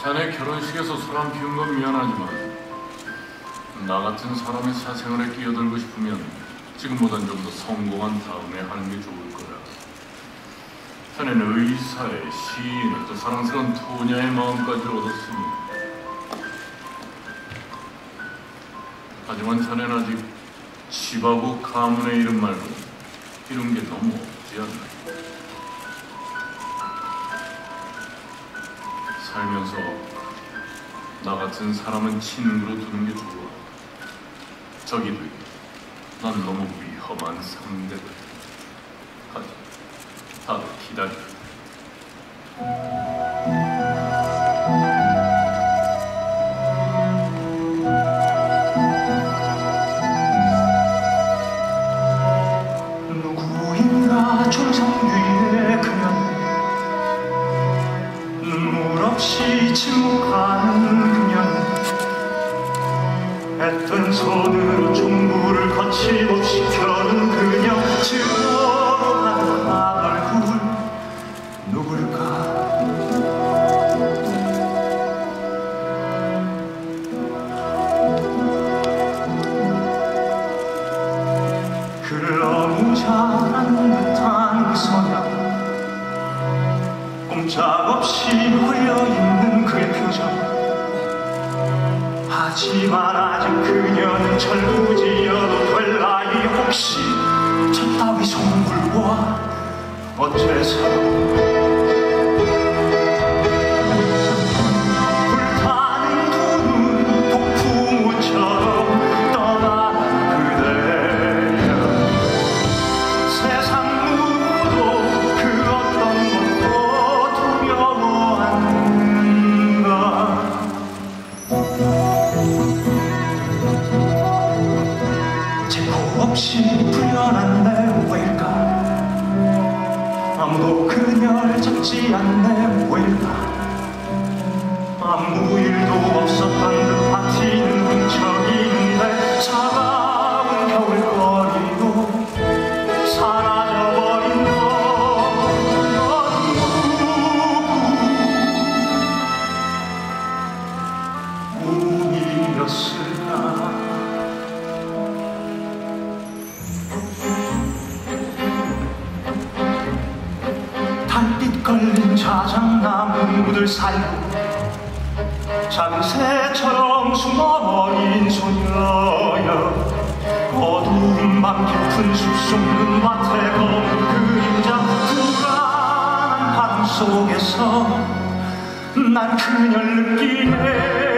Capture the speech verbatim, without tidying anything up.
자네 결혼식에서 술 안 피운 건 미안하지만 나 같은 사람의 사생활에 끼어들고 싶으면 지금보단 좀 더 성공한 다음에 하는 게 좋을 거야. 자네는 의사의 시인의 또 사랑스러운 토냐의 마음까지 얻었으니. 하지만 자네는 아직 지바고 가문의 이름 말고 이런 게 너무 없지 않나? 살면서 나 같은 사람은 친구로 두는 게 좋아. 적이 되기 난 너무 위험한 상대다. 하지, 다들 기다려. 누구인가 초성 위에 그냥 눈물 없이 침묵하는 그냥 애뜬 손으로 종부를 거침없이 펴는 그녀 즐거워한 얼굴 누굴까? 그를 너무 잘한 듯한 소녀 꼼짝없이 흘려있는 그의 표정 하지만 아직 그녀는 철부지여도 될 나이 혹시 저 따위 송불과 어째서 불타는 두 눈 폭풍우처럼 떠나간 그대여 세상 누구도 그 어떤 것도 두려워한다 없이 불편한 내 왜일까 아무도 그녀를 찾지 않네 왜일까 아무 일도 없었던 듯 파티는 흔적이는데 차가운 겨울거리도 사라져버린 건 꿈이었을까 달빛 걸린 자작나무들 사이 작은 새처럼 숨어버린 소녀여 어두운 밤 깊은 숲속 눈밭에 검은 그림자 불안한 밤 속에서 난 그녀를 느끼네